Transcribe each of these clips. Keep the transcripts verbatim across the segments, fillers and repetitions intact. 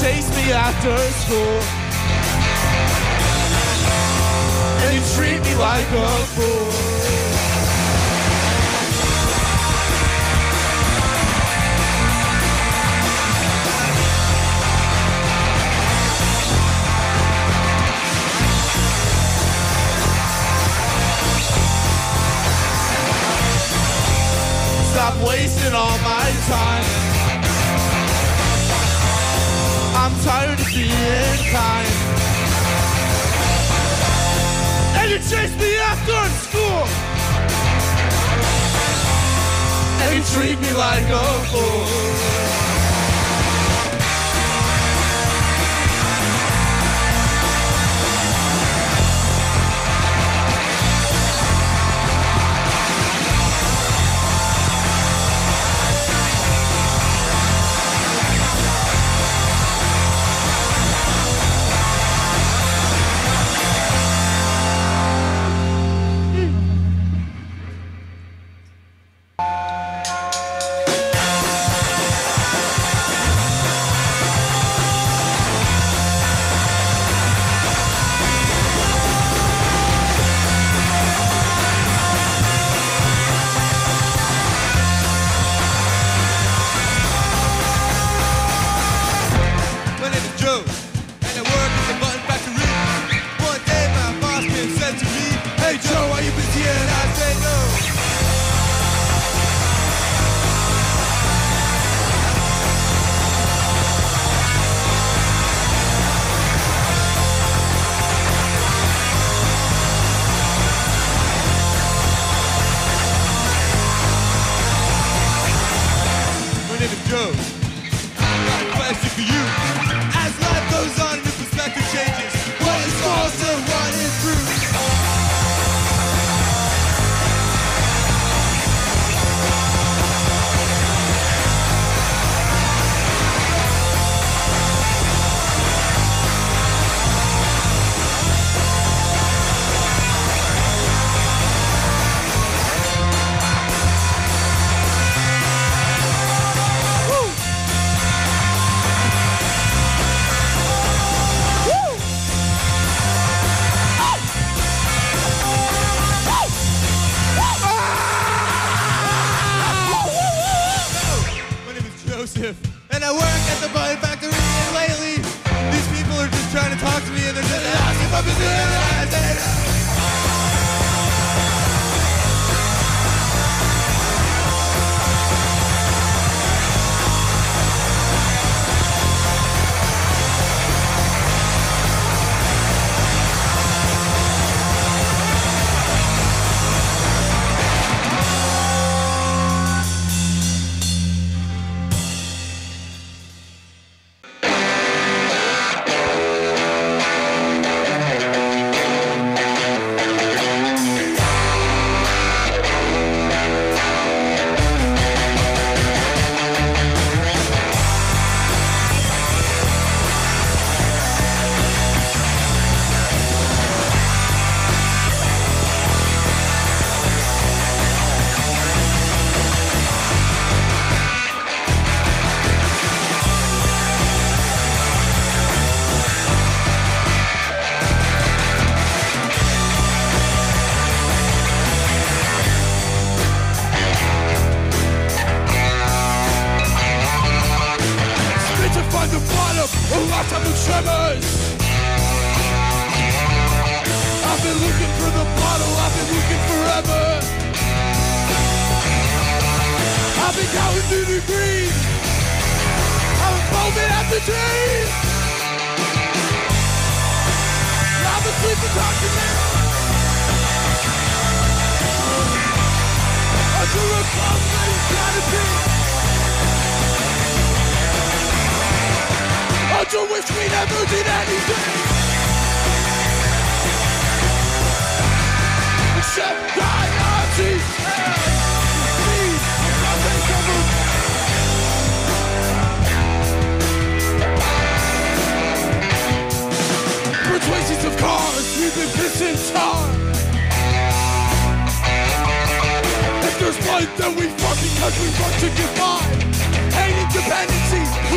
chased me after school, and you treat me like a fool. Stop wasting all my time. I'm tired of being kind. And you chase me after school, and you treat me like a fool.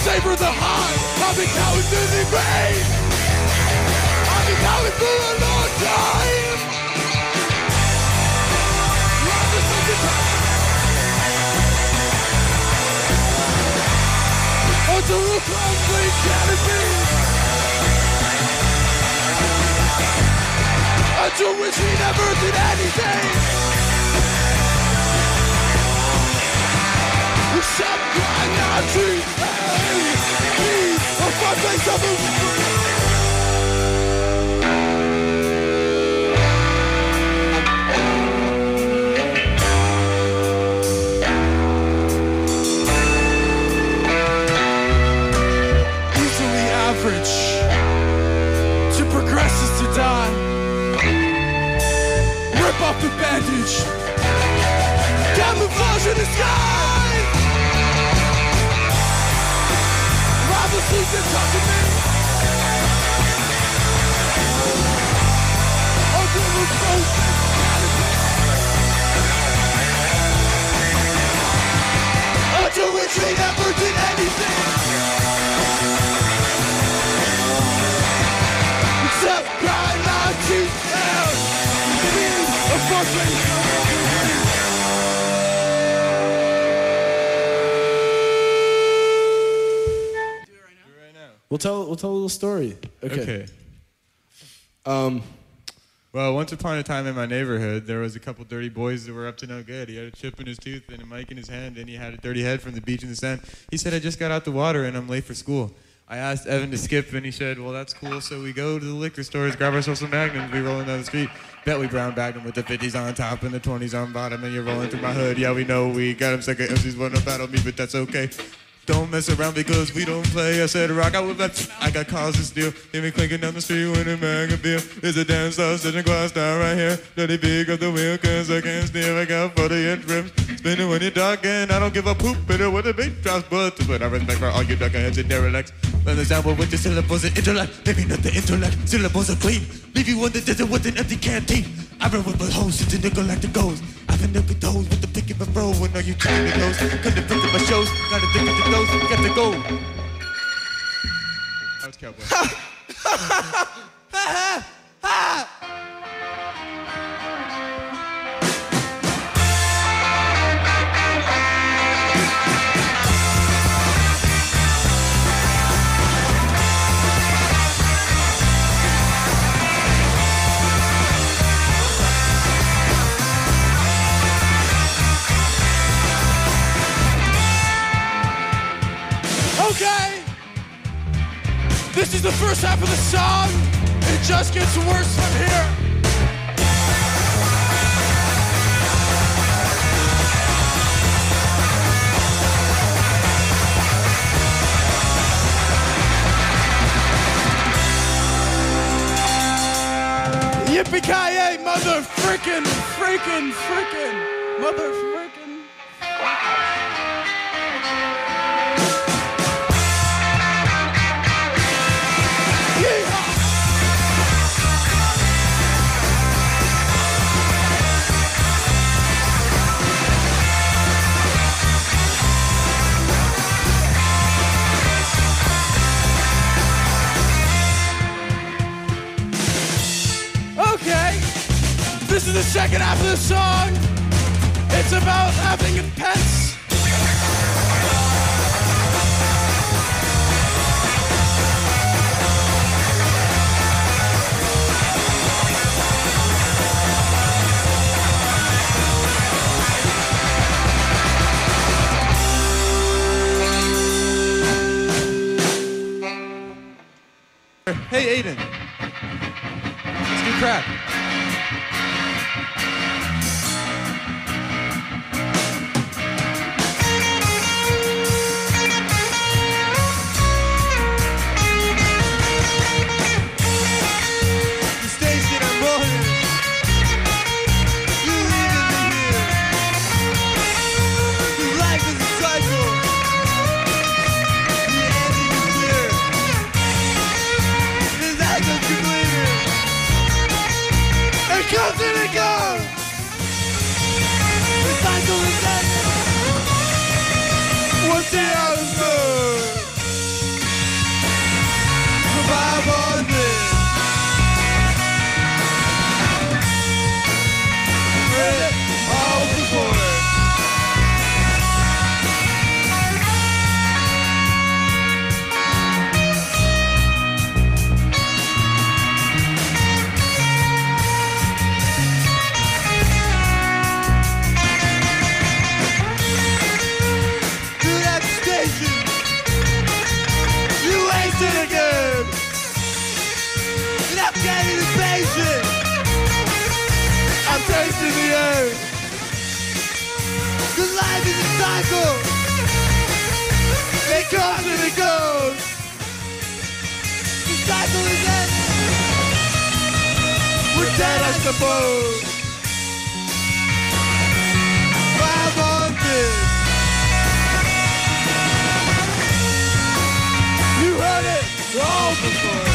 Savor the high. I've been going to the grave. I've been going for a long time. I've been such a time. Onto a concrete canopy. Onto which we never did anything. Except crying out trees. Hey, please. My face up and easily average. To progress is to die. Rip off the bandage. Camouflage in the sky. Please don't talk to me. Oh, do we go back out of it? Oh, do we treat never did anything? Except cry my teeth out. Please, of course, please. We'll tell we'll tell a little story. Okay. okay. Um, well, once upon a time in my neighborhood, there was a couple dirty boys that were up to no good. He had a chip in his tooth and a mic in his hand, and he had a dirty head from the beach in the sand. He said, "I just got out the water and I'm late for school." I asked Evan to skip, and he said, "Well, that's cool." So we go to the liquor stores, grab ourselves some Magnums, we roll down the street. Bet we brown bagged him with the fifties on top and the twenties on bottom, and you're rolling through my hood. Yeah, we know we got him second. M Cs won a battle me, but that's okay. Don't mess around because we don't play. I said rock out with that. I got cars to steal. Hear me clinking down the street with a mag of beer. There's a damn star sitting glass down right here. Dirty big up the wheel cause I can't steer. I got forty inch rims. Spinning when you're dark and I don't give a poop. Bitter with a big drops but but I respect for all you duckheads and derelicts. Learn the sound with your syllables and intellect. Maybe not the intellect. Syllables are clean. Leave you on the desert with an empty canteen. I run with a hose into nickel like the goals. I've been looking toes with the pick of a roll. When are you trying to close? Couldn't pick up my shows. Gotta think of the nose. Got to go. That was Cowboy. Okay, this is the first half of the song, and it just gets worse from here. Yippee-ki-yay, mother frickin', frickin', frickin', mother frickin'. This is the second half of the song. It's about having pets. Hey, Aiden. Let's do crap. What's the answer? distributor. Cause life is a cycle. It comes and it goes. The cycle is ending. We're dead, I suppose. five hundred. You heard it all before.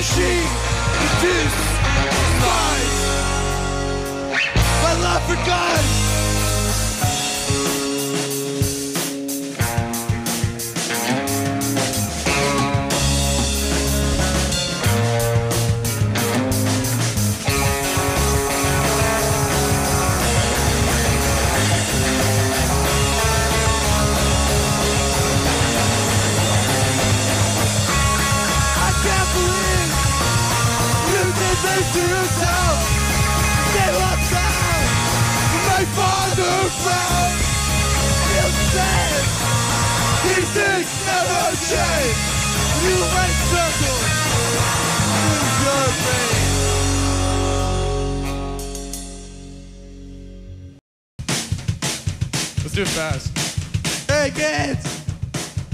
She reduced lies. My love for God. To yourself, give up time. My father found still sad. He thinks never change. You might circle through your veins. Let's do it fast. Hey kids,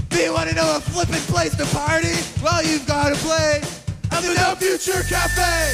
do you want to know a flippin' place to party? Well, you've got to play at the No Future Cafe.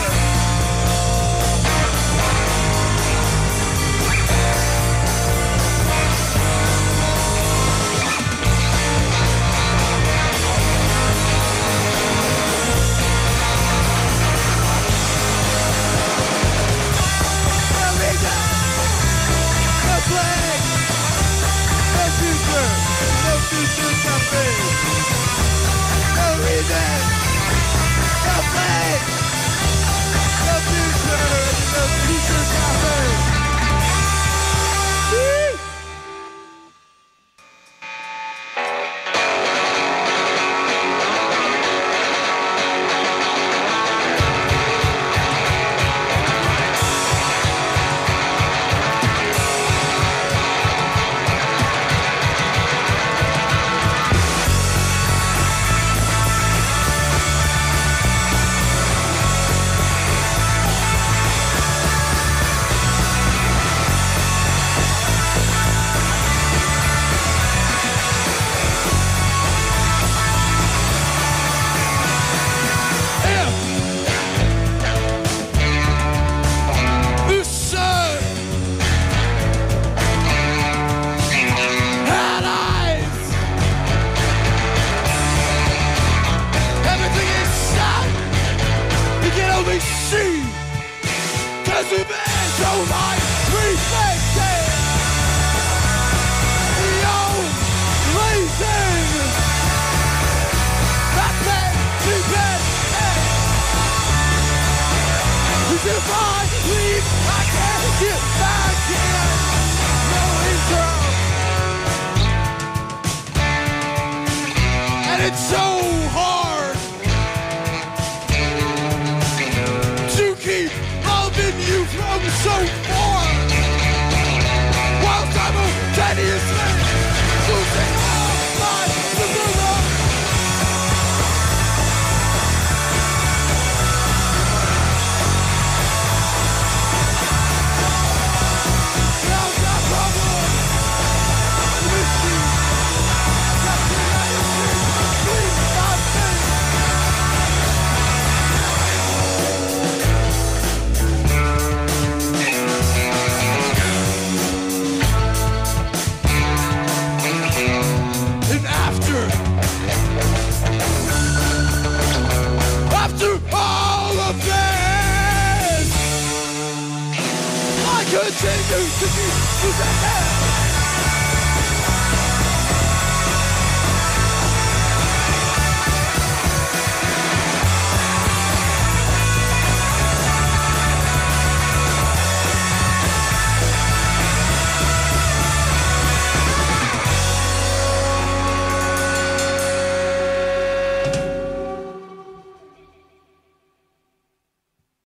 continue to do that.